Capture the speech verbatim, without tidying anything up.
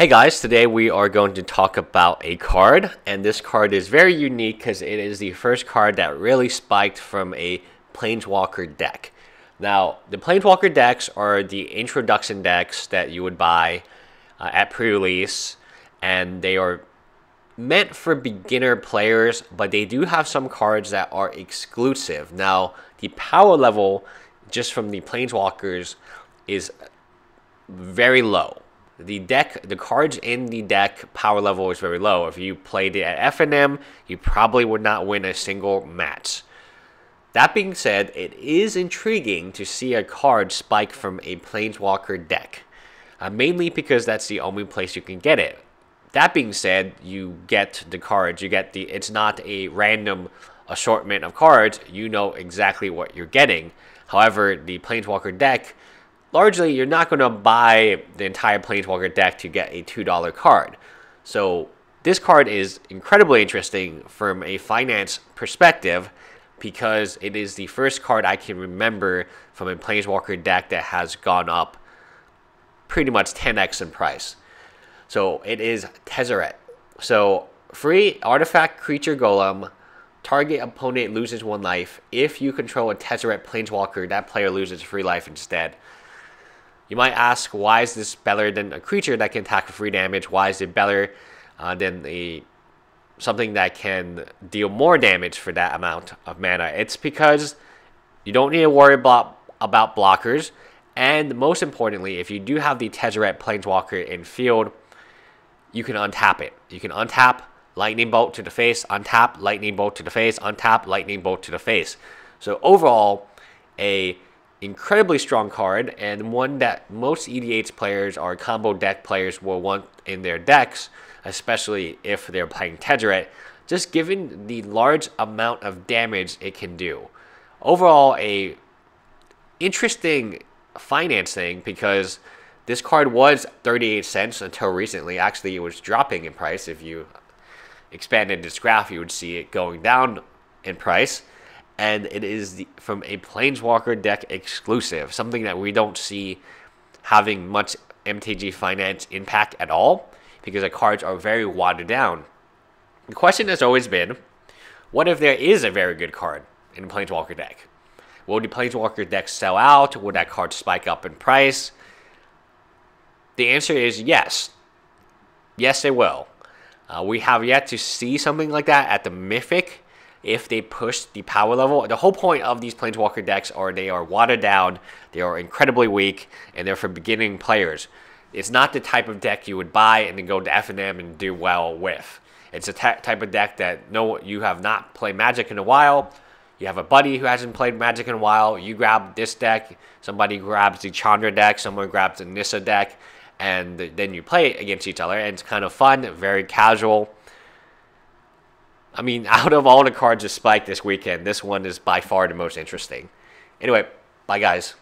Hey guys, today we are going to talk about a card, and this card is very unique because it is the first card that really spiked from a Planeswalker deck. Now, the Planeswalker decks are the introduction decks that you would buy uh, at pre-release, and they are meant for beginner players, but they do have some cards that are exclusive. Now, the power level just from the Planeswalkers is very low. The deck, the cards in the deck power level is very low. If you played it at F N M, you probably would not win a single match. That being said, it is intriguing to see a card spike from a Planeswalker deck, uh, mainly because that's the only place you can get it. That being said, you get the cards. You get the. It's not a random assortment of cards. You know exactly what you're getting. However, the Planeswalker deck, largely, you're not going to buy the entire Planeswalker deck to get a two dollar card. So this card is incredibly interesting from a finance perspective because it is the first card I can remember from a Planeswalker deck that has gone up pretty much ten X in price. So it is Tezzeret. So free artifact creature golem. Target opponent loses one life. If you control a Tezzeret Planeswalker, that player loses free life instead. You might ask, why is this better than a creature that can attack for free damage? Why is it better uh, than a something that can deal more damage for that amount of mana? It's because you don't need to worry about, about blockers. And most importantly, if you do have the Tezzeret Planeswalker in field, you can untap it. You can untap Lightning Bolt to the face, untap Lightning Bolt to the face, untap Lightning Bolt to the face. So overall, a incredibly strong card, and one that most E D H players or combo deck players will want in their decks, especially if they're playing Tezzeret, just given the large amount of damage it can do. Overall, a interesting finance thing because this card was thirty-eight cents until recently. Actually, it was dropping in price. If you expanded this graph, you would see it going down in price. And it is the, from a Planeswalker deck exclusive, something that we don't see having much M T G finance impact at all because the cards are very watered down. The question has always been, what if there is a very good card in a Planeswalker deck? Will the Planeswalker deck sell out? Will that card spike up in price? The answer is yes. Yes, it will. Uh, we have yet to see something like that at the Mythic. If they push the power level, the whole point of these Planeswalker decks are they are watered down, they are incredibly weak, and they're for beginning players. It's not the type of deck you would buy and then go to F N M and do well with. It's a type of deck that no, you have not played Magic in a while, you have a buddy who hasn't played Magic in a while, you grab this deck, somebody grabs the Chandra deck, someone grabs the Nissa deck, and then you play it against each other, and it's kind of fun, very casual. I mean, out of all the cards that spiked this weekend, this one is by far the most interesting. Anyway, bye guys.